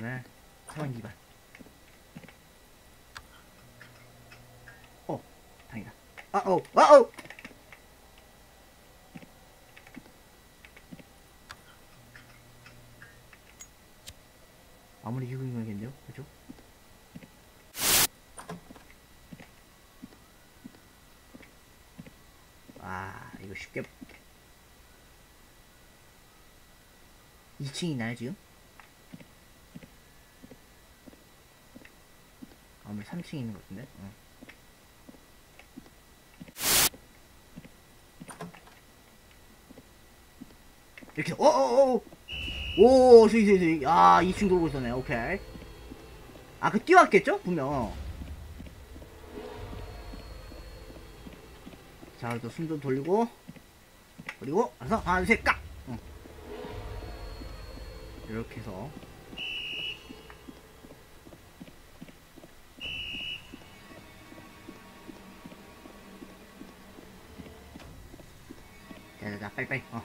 그날 상황 기반. 어, 다행이다. 아오, 아오. 아무리 기분이 나겠네요, 그죠? 아, 이거 쉽게. 2층이나요 지금? 아무리 3층 있는 것 같은데? 응. 이렇게 어어어 오 저기 저기 아 2층 돌고 있었네. 오케이. 아 그 뛰어왔겠죠? 분명. 자 또 숨 좀 돌리고 그리고 알았어 하나 둘 셋 깍! 이렇게 해서 자자자 빨리빨리 어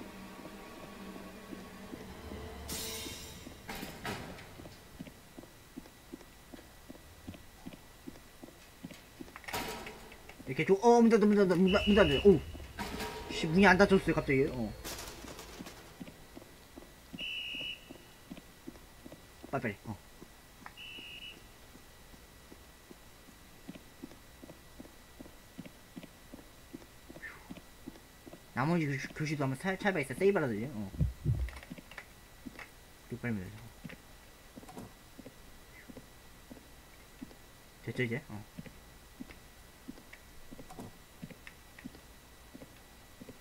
이렇게 좀 문 닫아 문 닫아 오 씨 문이 안 닫혔어요 갑자기. 빨리 나머지 교시도 한번 살펴봐 있어. 세이브라 되지? 이거 빨면 되죠. 됐죠 이제?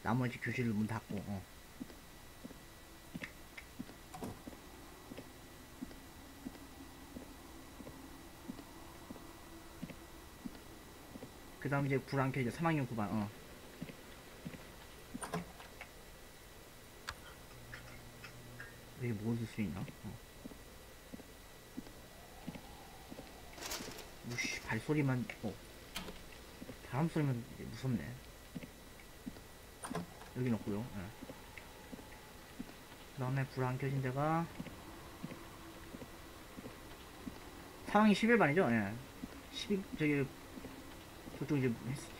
나머지 교실을 문 닫고 그 다음 이제 불 안 켜져. 3학년 9반 여기 뭐 쓸 수 있나? 우씨 발소리만 바람소리만 무섭네. 여긴 없고요. 그 다음에 불 안 켜진 데가 3학년 11반이죠? 예. 12 저기 저쪽 이제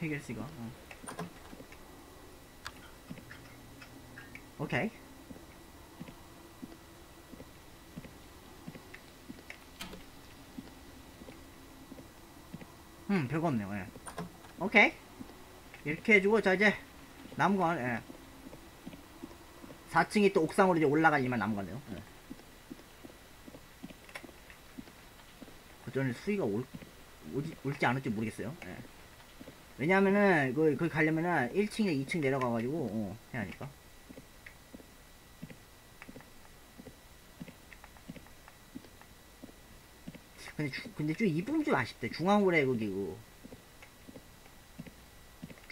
해결했으니까 오케이. 별거 없네요. 예. 오케이 이렇게 해주고 자 이제 남은 건 예. 4층이 또 옥상으로 이제 올라갈 일만 남은 건데요. 그전에 수위가 올지 않을지 모르겠어요. 예. 왜냐면은 거기 가려면은 1층에 2층 내려가가지고 해야 하니까. 근데 좀 이쁜 줄 아쉽대. 중앙홀에 거기고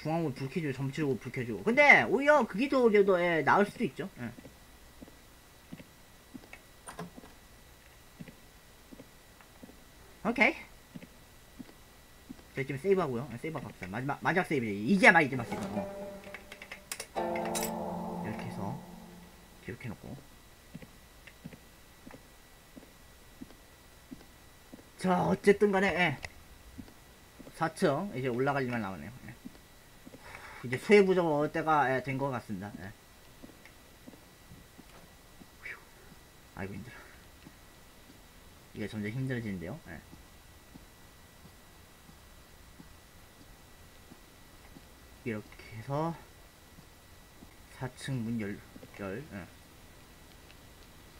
중앙홀 불 켜주고 점치고 불 켜주고. 근데 오히려 그게 더 예, 나을 수도 있죠. 예. 오케이. 지금 세이브하고요. 세이브하고 갑시다. 마지막 세이브죠. 이제 막 세이브. 이렇게 해서 기록해놓고. 자 어쨌든 간에 4층 이제 올라갈 일만 남았네요. 이제 수혜부정 어느 때가 된 것 같습니다. 휴. 아이고 힘들어. 이게 점점 힘들어지는데요. 이렇게 해서 4층 문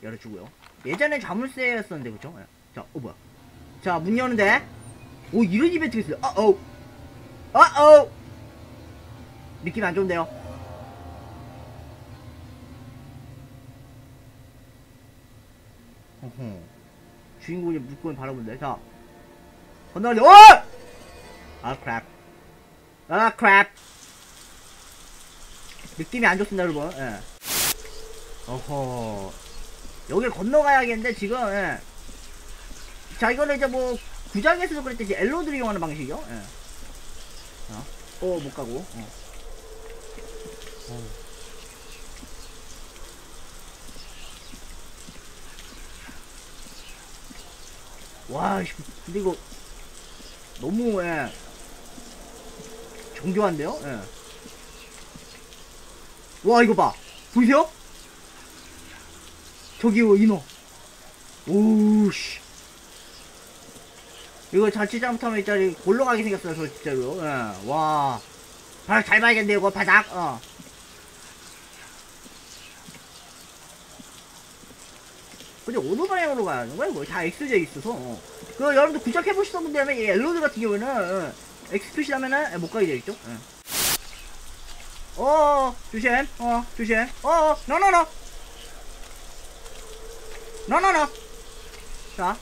열어주고요. 예전에 자물쇠였었는데 그쵸? 자, 뭐야? 자, 문 여는데? 오, 이런 이벤트 있어요. 아오! 느낌 안 좋은데요? 어허. 주인공이 물건 바라본데. 자, 건너가지. 오! 아, crap. 아, crap. 느낌이 안 좋습니다, 여러분. 예. 어허. 여길 건너가야겠는데, 지금, 예. 자, 이거는 이제 뭐, 구장에서도 그랬듯이 엘로드를 이용하는 방식이죠. 예. 못 가고. 와, 근데 이거 너무 정교한데요? 예. 와, 이거 봐. 보이세요? 저기요, 인어. 오우씨. 이거 자칫 잘못하면 이짜리 골러가게 생겼어요, 저 진짜로. 예. 와. 바닥 잘 봐야겠네, 이거. 바닥. 근데 어느 방향으로 가야 하는 거야? 이거 다 X되어 있어서. 그 여러분들 부착해보시던 분들 하면 이 엘로드 같은 경우에는 X 표시하면은 못 가게 되겠죠? 예. 조심. 조심. 노노노. 노노노. 자.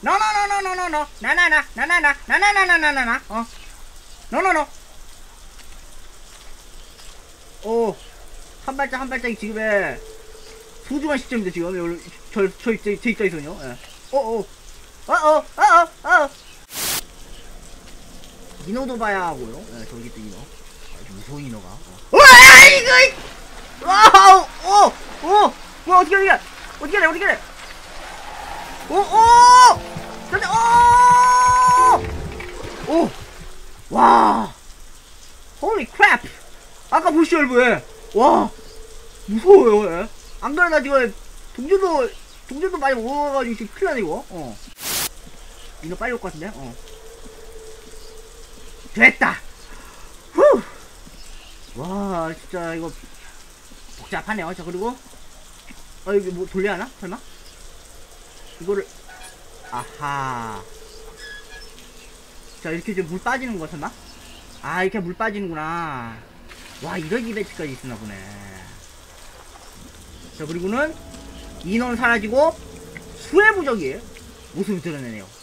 노노노노노노노. 나나나. 나나나. 나나나나나나. 노노노. 오. 한 발짝 한 발짝이 지금의 소중한 시점인데 지금 여기 저 입장에서는요. 예. 인어도 봐야 하고요. 예, 저기 또 인어. 무서운 인어가. 와 이거. 와우. 뭐 어떻게 해? 오! 와! Holy crap! 아까 보시죠, 여러분. 와! 무서워요, 얘. 안 그래, 나 지금 동전도 많이 모아가지고 지금 큰일 나네, 이거. 이거 빨리 올 것 같은데? 됐다! 후! 와, 진짜 이거 복잡하네요. 자, 그리고. 이거 뭐 돌려야 하나? 설마? 이거를. 아하. 자, 이렇게 지금 물 빠지는 거 설마? 아, 이렇게 물 빠지는구나. 와, 이런 이벤트까지 있었나 보네. 자, 그리고는 인원 사라지고 수해부적이 모습을 드러내네요.